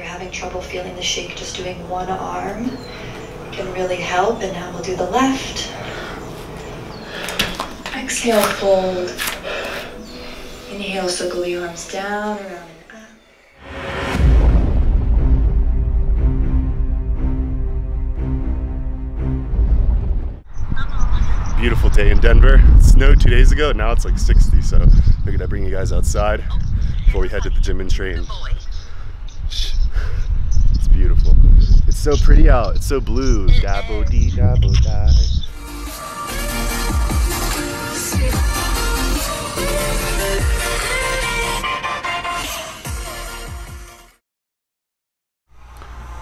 you're having trouble feeling the shake, just doing one arm can really help. And now we'll do the left. Exhale, fold. Inhale, circle the arms down, around. Beautiful day in Denver. It snowed 2 days ago, now it's like 60, so figured I'd bring you guys outside before we head to the gym and train. It's beautiful. It's so pretty out, it's so blue. Dabo dee dabo die.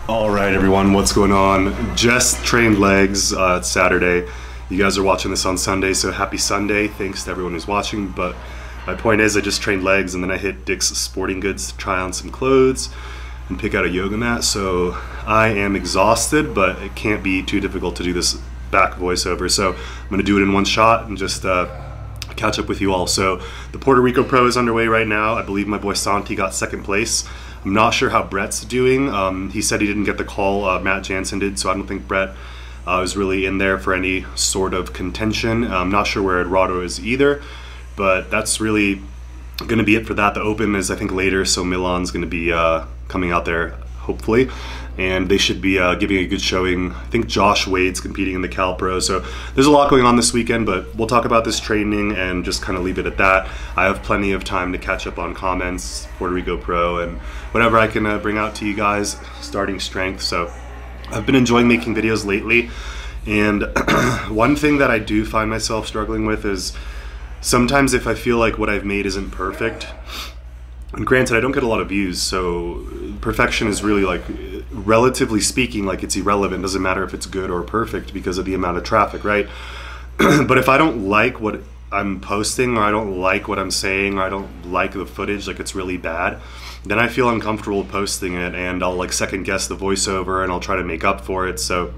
All right, everyone, what's going on? Just trained legs, it's Saturday. You guys are watching this on Sunday, so happy Sunday. Thanks to everyone who's watching, but my point is I just trained legs and then I hit Dick's Sporting Goods to try on some clothes and pick out a yoga mat. So I am exhausted, but it can't be too difficult to do this back voiceover. So I'm gonna do it in one shot and just catch up with you all. So the Puerto Rico Pro is underway right now. I believe my boy Santi got second place. I'm not sure how Brett's doing. He said he didn't get the call, Matt Jansen did, so I don't think Brett was really in there for any sort of contention. I'm not sure where Eduardo is either, but that's really gonna be it for that. The Open is I think later, so Milan's gonna be coming out there hopefully, and they should be giving a good showing. I think Josh Wade's competing in the Cal Pro, so there's a lot going on this weekend, but we'll talk about this training and just kind of leave it at that. I have plenty of time to catch up on comments, Puerto Rico Pro, and whatever I can bring out to you guys, Starting Strength. So I've been enjoying making videos lately, and one thing that I do find myself struggling with is sometimes if I feel like what I've made isn't perfect, and granted I don't get a lot of views, so perfection is really, like, relatively speaking, like, it's irrelevant. It doesn't matter if it's good or perfect because of the amount of traffic, right? But if I don't like what I'm posting, or I don't like what I'm saying, or I don't like the footage, like it's really bad, then I feel uncomfortable posting it, and I'll like second guess the voiceover and I'll try to make up for it. So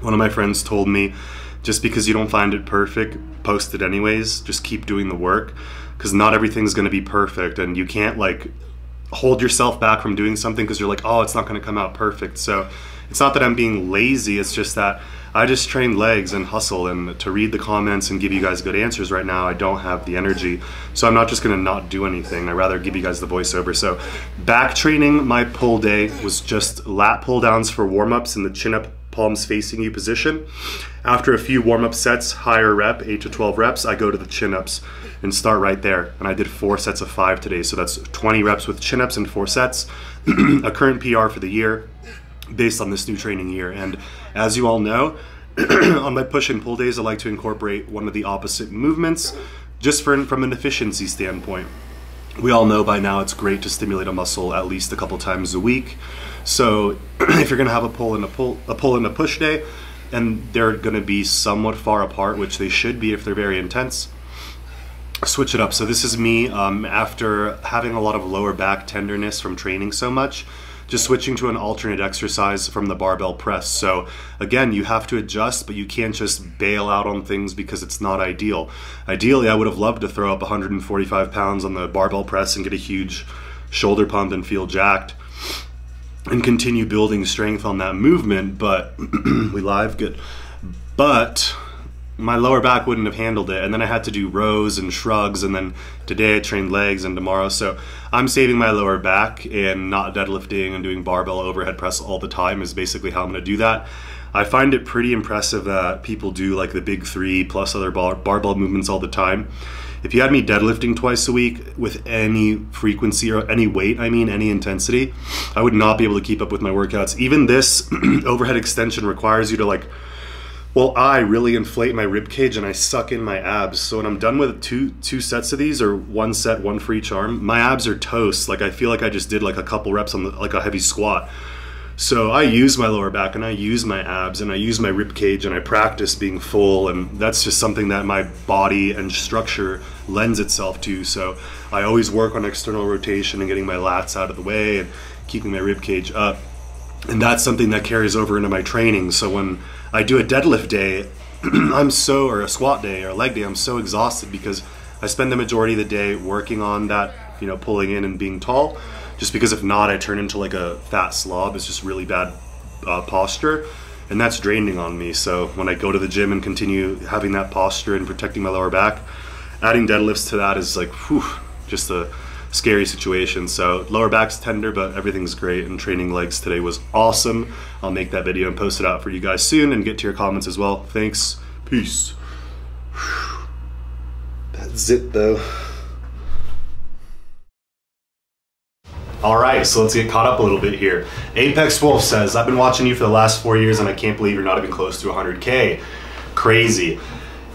one of my friends told me, just because you don't find it perfect, post it anyways, just keep doing the work, because not everything's going to be perfect, and you can't like hold yourself back from doing something because you're like, oh, it's not going to come out perfect. So it's not that I'm being lazy, it's just that I just train legs and hustle, and to read the comments and give you guys good answers right now, I don't have the energy. So I'm not just gonna not do anything. I'd rather give you guys the voiceover. So back training, my pull day was just lat pull downs for warm-ups in the chin-up, palms facing you position. After a few warm-up sets, higher rep, 8 to 12 reps, I go to the chin-ups and start right there. And I did 4 sets of 5 today. So that's 20 reps with chin-ups and 4 sets, a current PR for the year, based on this new training year. And as you all know, on my push and pull days, I like to incorporate one of the opposite movements just from an efficiency standpoint. We all know by now it's great to stimulate a muscle at least a couple times a week. So if you're gonna have a pull and a push day, and they're gonna be somewhat far apart, which they should be if they're very intense, switch it up. So this is me after having a lot of lower back tenderness from training so much, just switching to an alternate exercise from the barbell press. So again, you have to adjust, but you can't just bail out on things because it's not ideal. Ideally, I would have loved to throw up 145 pounds on the barbell press and get a huge shoulder pump and feel jacked and continue building strength on that movement, but we live? Good. But my lower back wouldn't have handled it, and then I had to do rows and shrugs, and then today I trained legs and tomorrow, so I'm saving my lower back, and not deadlifting and doing barbell overhead press all the time is basically how I'm going to do that. I find it pretty impressive that people do like the big three plus other barbell movements all the time. If you had me deadlifting twice a week with any frequency or any weight, I mean any intensity, I would not be able to keep up with my workouts. Even this overhead extension requires you to like, well, I really inflate my rib cage and I suck in my abs. So when I'm done with two sets of these, or one set, one for each arm, my abs are toast. Like I feel like I just did like a couple reps on like a heavy squat. So I use my lower back and I use my abs and I use my rib cage and I practice being full, and that's just something that my body and structure lends itself to. So I always work on external rotation and getting my lats out of the way and keeping my rib cage up. And that's something that carries over into my training. So when I do a deadlift day, or a squat day or a leg day, I'm so exhausted because I spend the majority of the day working on that, you know, pulling in and being tall. just because if not, I turn into like a fat slob. It's just really bad posture, and that's draining on me. So when I go to the gym and continue having that posture and protecting my lower back, adding deadlifts to that is like, whew, just a scary situation. So lower back's tender, but everything's great, and training legs today was awesome. I'll make that video and post it out for you guys soon and get to your comments as well. Thanks. Peace. That's it though. All right, so let's get caught up a little bit here. Apex Wolf says, I've been watching you for the last 4 years and I can't believe you're not even close to 100K. Crazy.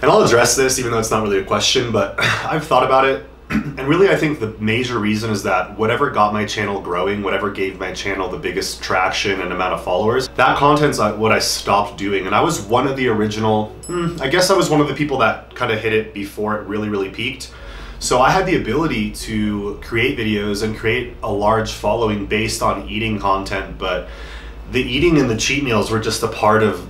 And I'll address this even though it's not really a question, but I've thought about it. And really, I think the major reason is that whatever got my channel growing, whatever gave my channel the biggest traction and amount of followers, that content's what I stopped doing. And I was one of the original, I guess I was one of the people that kind of hit it before it really, really peaked. So I had the ability to create videos and create a large following based on eating content, but the eating and the cheat meals were just a part of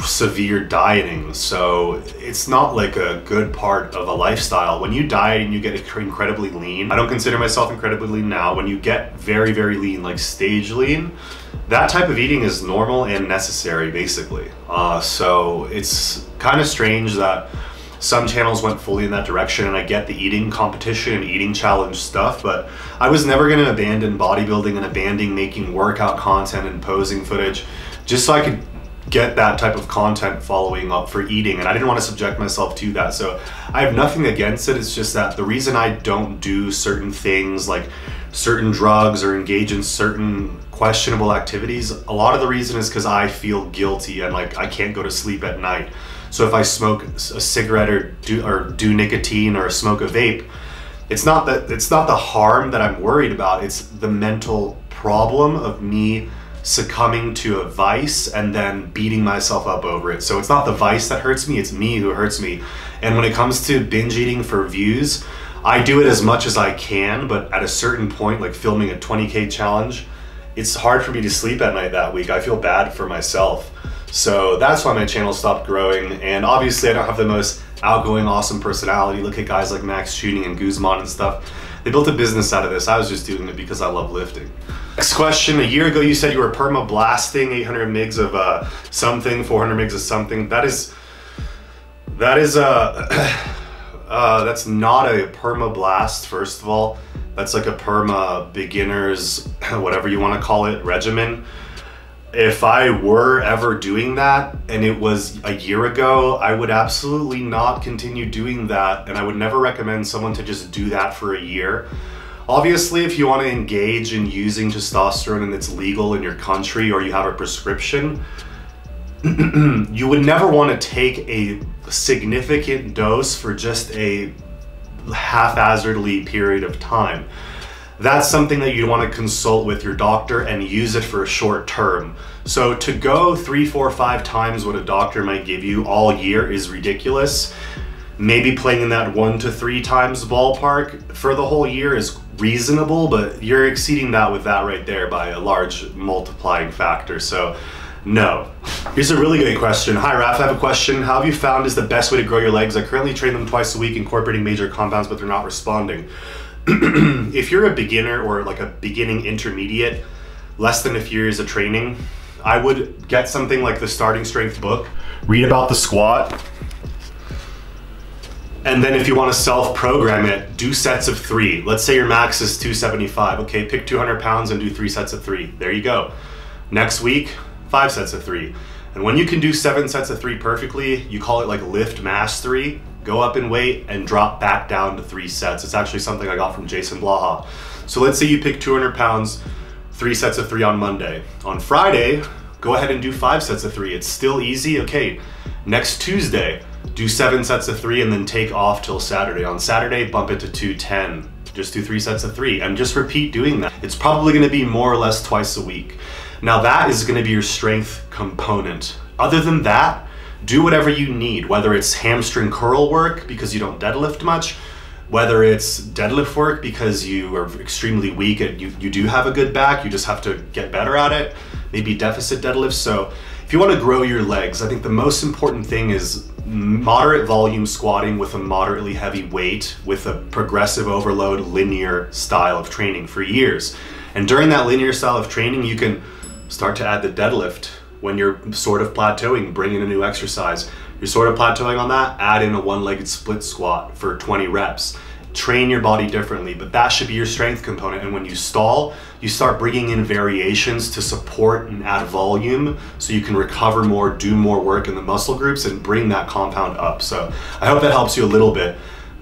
severe dieting. So it's not like a good part of a lifestyle. When you diet and you get incredibly lean, I don't consider myself incredibly lean now, when you get very, very lean, like stage lean, that type of eating is normal and necessary basically. So it's kind of strange that some channels went fully in that direction, and I get the eating competition and eating challenge stuff, but I was never gonna abandon bodybuilding and abandoning making workout content and posing footage just so I could get that type of content following up for eating, and I didn't want to subject myself to that. So I have nothing against it. It's just that the reason I don't do certain things like certain drugs or engage in certain questionable activities, a lot of the reason is because I feel guilty and like I can't go to sleep at night. So if I smoke a cigarette or do nicotine or smoke a vape, it's not the harm that I'm worried about, it's the mental problem of me succumbing to a vice and then beating myself up over it. So it's not the vice that hurts me, it's me who hurts me. And when it comes to binge eating for views, I do it as much as I can, but at a certain point, like filming a 20K challenge, it's hard for me to sleep at night that week. I feel bad for myself. So that's why my channel stopped growing. And obviously I don't have the most outgoing, awesome personality. Look at guys like Max Shooting and Guzman and stuff. They built a business out of this. I was just doing it because I love lifting. Next question, a year ago you said you were perma blasting 800 mgs of something, 400 mgs of something. That's not a perma blast, first of all. That's like a perma beginner's, whatever you want to call it, regimen. If I were ever doing that, and it was a year ago, I would absolutely not continue doing that, and I would never recommend someone to just do that for a year. Obviously, if you want to engage in using testosterone and it's legal in your country or you have a prescription, you would never want to take a significant dose for just a haphazardly period of time. That's something that you want to consult with your doctor and use it for a short term. So to go 3, 4, 5 times what a doctor might give you all year is ridiculous. Maybe playing in that 1 to 3 times ballpark for the whole year is reasonable, but you're exceeding that with that right there by a large multiplying factor. So no. Here's a really good question. Hi Raph, I have a question. How have you found is the best way to grow your legs? I currently train them twice a week, incorporating major compounds, but they're not responding. If you're a beginner or like a beginning intermediate, less than a few years of training, I would get something like the Starting Strength book, read about the squat, and then if you want to self-program it, do sets of 3. Let's say your max is 275. Okay, pick 200 pounds and do 3 sets of 3. There you go. Next week, 5 sets of 3. And when you can do 7 sets of 3 perfectly, you call it like lift mastery. Go up in weight and drop back down to 3 sets. It's actually something I got from Jason Blaha. So let's say you pick 200 pounds, 3 sets of 3 on Monday. On Friday, go ahead and do 5 sets of 3. It's still easy. Okay, next Tuesday, do 7 sets of 3 and then take off till Saturday. On Saturday, bump it to 210. Just do 3 sets of 3 and just repeat doing that. It's probably gonna be more or less twice a week. Now that is gonna be your strength component. Other than that, do whatever you need, whether it's hamstring curl work because you don't deadlift much, whether it's deadlift work because you are extremely weak and you do have a good back, you just have to get better at it, maybe deficit deadlifts. So if you want to grow your legs, I think the most important thing is moderate volume squatting with a moderately heavy weight with a progressive overload linear style of training for years. And during that linear style of training, you can start to add the deadlift when you're sort of plateauing, bring in a new exercise. You're sort of plateauing on that, add in a one-legged split squat for 20 reps. Train your body differently, but that should be your strength component. And when you stall, you start bringing in variations to support and add volume so you can recover more, do more work in the muscle groups and bring that compound up. So I hope that helps you a little bit.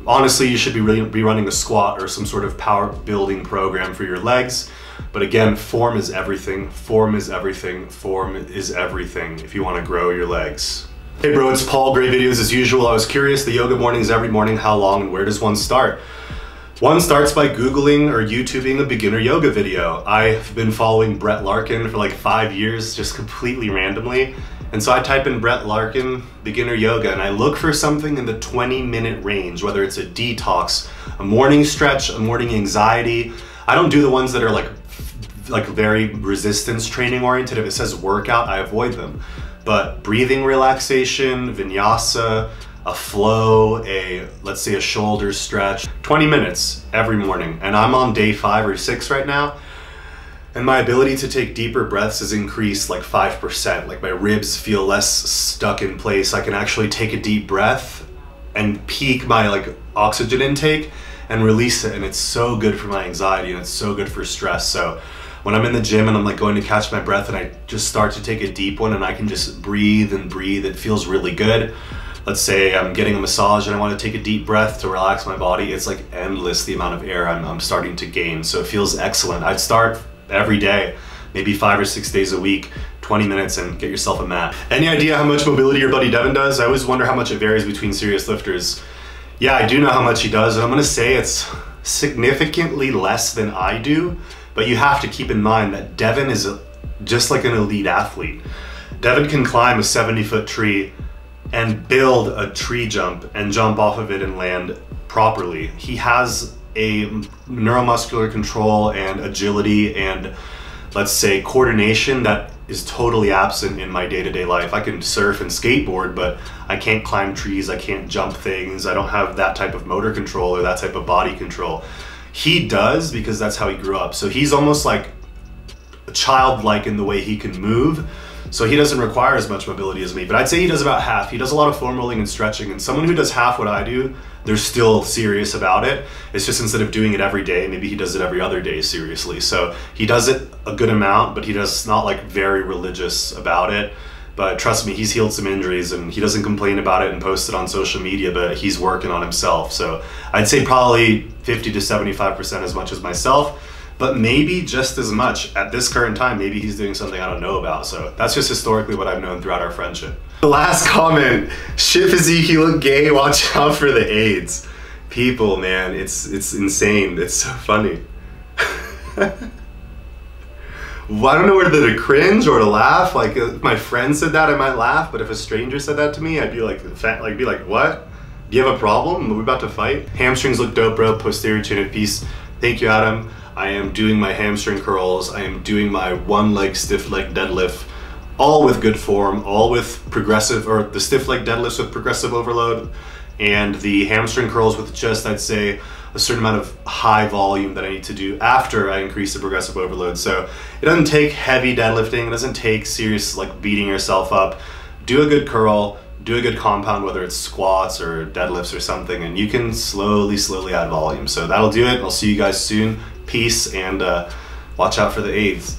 Honestly, you should be running a squat or some sort of power building program for your legs. But again, form is everything, form is everything, form is everything if you want to grow your legs. Hey bro, it's Paul, great videos as usual. I was curious, the yoga mornings every morning, how long and where does one start? One starts by Googling or YouTubing a beginner yoga video. I've been following Brett Larkin for like 5 years, just completely randomly. And so I type in Brett Larkin, beginner yoga, and I look for something in the 20-minute range, whether it's a detox, a morning stretch, a morning anxiety. I don't do the ones that are like very resistance training oriented. If it says workout, I avoid them. But breathing relaxation, vinyasa, a flow, let's say a shoulder stretch, 20 minutes every morning. And I'm on day 5 or 6 right now. And my ability to take deeper breaths has increased like 5%. Like my ribs feel less stuck in place. I can actually take a deep breath and peak my like oxygen intake and release it. And it's so good for my anxiety and it's so good for stress. So when I'm in the gym and I'm like going to catch my breath and I just start to take a deep one and I can just breathe and breathe, it feels really good. Let's say I'm getting a massage and I want to take a deep breath to relax my body. It's like endless the amount of air I'm starting to gain. So it feels excellent. I'd start every day, maybe 5 or 6 days a week, 20 minutes and get yourself a mat. Any idea how much mobility your buddy Devin does? I always wonder how much it varies between serious lifters. Yeah, I do know how much he does and I'm gonna say it's significantly less than I do. But you have to keep in mind that Devin is just like an elite athlete. Devin can climb a 70-foot tree and build a tree jump and jump off of it and land properly. He has a neuromuscular control and agility and let's say coordination that is totally absent in my day-to-day life. I can surf and skateboard, but I can't climb trees, I can't jump things, I don't have that type of motor control or that type of body control. He does because that's how he grew up. So he's almost like childlike in the way he can move. So he doesn't require as much mobility as me, but I'd say he does about half. He does a lot of foam rolling and stretching, and someone who does half what I do, they're still serious about it. It's just instead of doing it every day, maybe he does it every other day seriously. So he does it a good amount, but he does not like very religious about it. But trust me, he's healed some injuries and he doesn't complain about it and post it on social media, but he's working on himself. So I'd say probably 50 to 75% as much as myself, but maybe just as much at this current time. Maybe he's doing something I don't know about. So that's just historically what I've known throughout our friendship. The last comment, shit physique, you look gay, watch out for the AIDS. People, man, it's insane. It's so funny. I don't know whether to cringe or to laugh. Like if my friend said that, I might laugh. But if a stranger said that to me, I'd be like, what? Do you have a problem? Are we about to fight? Hamstrings look dope, bro. Posterior chain of peace. Thank you, Adam. I am doing my hamstring curls. I am doing my one leg stiff leg deadlift, all with good form, all with progressive, or the stiff leg deadlifts with progressive overload, and the hamstring curls with the chest, I'd say, a certain amount of high volume that I need to do after I increase the progressive overload. So it doesn't take heavy deadlifting. It doesn't take serious like beating yourself up. Do a good curl, do a good compound, whether it's squats or deadlifts or something, and you can slowly, slowly add volume. So that'll do it. I'll see you guys soon. Peace and watch out for the AIDS.